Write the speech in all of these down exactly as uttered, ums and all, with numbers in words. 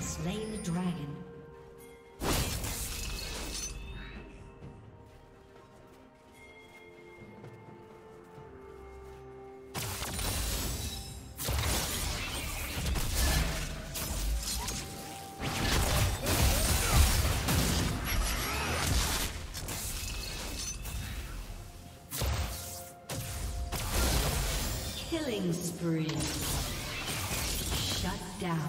Slay the dragon. Killing spree. Shut down.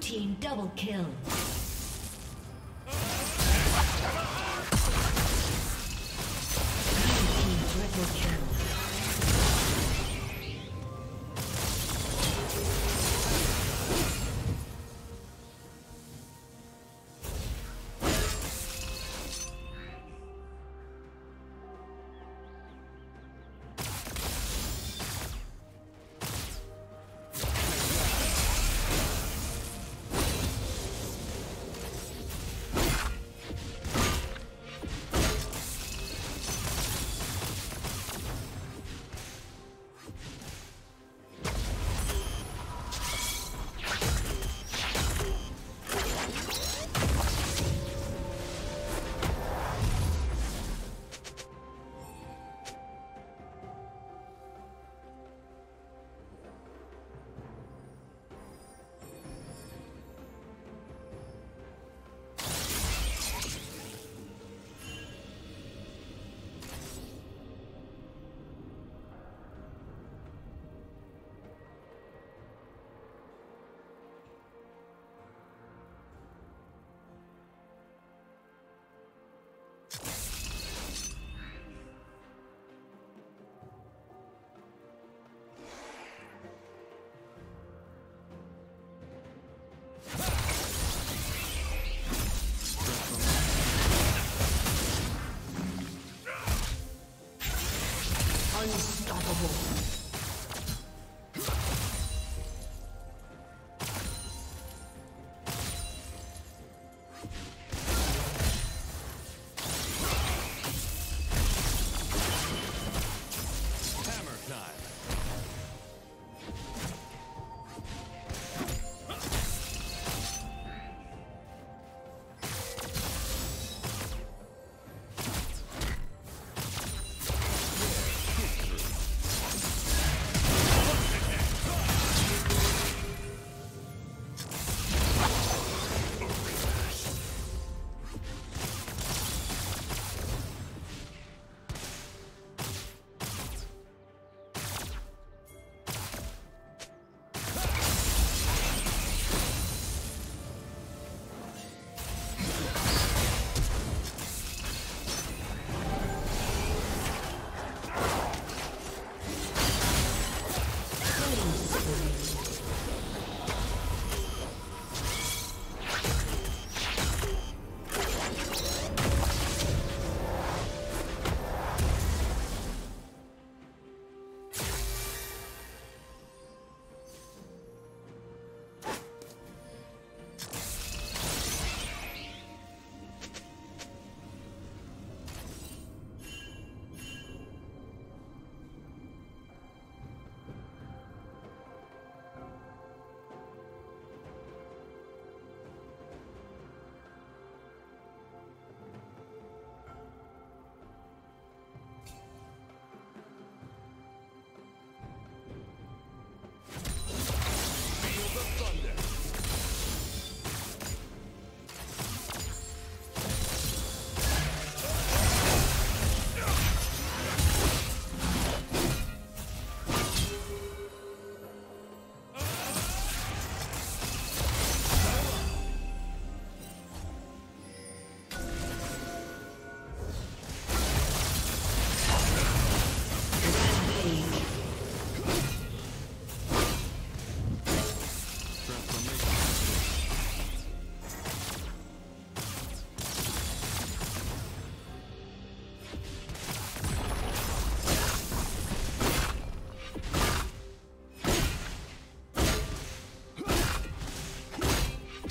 Team double kill. Team triple kill. Unstoppable.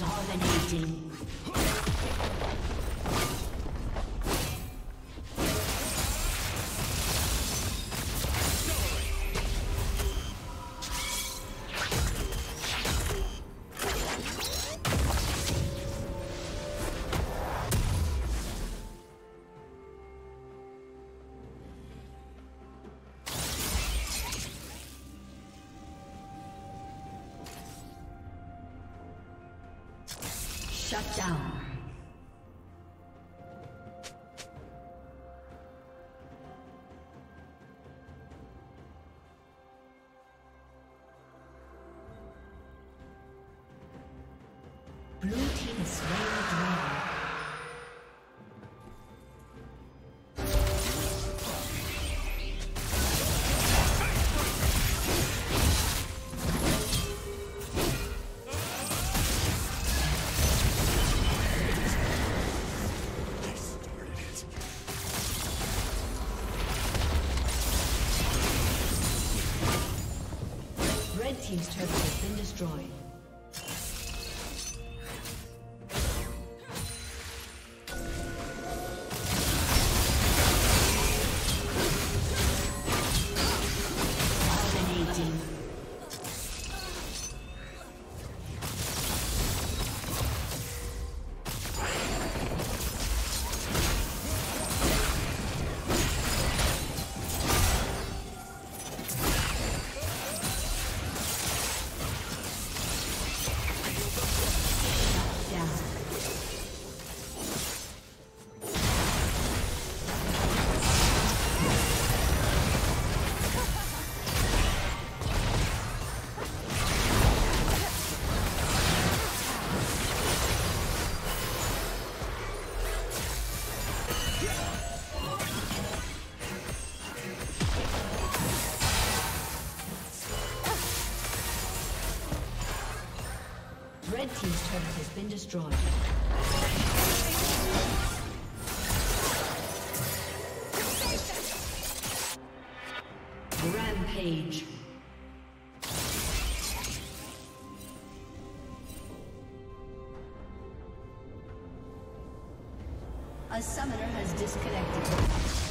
Dominating. Shut down. Blue team is slain. Team's turret has been destroyed. Red team's turret has been destroyed. A summoner has disconnected.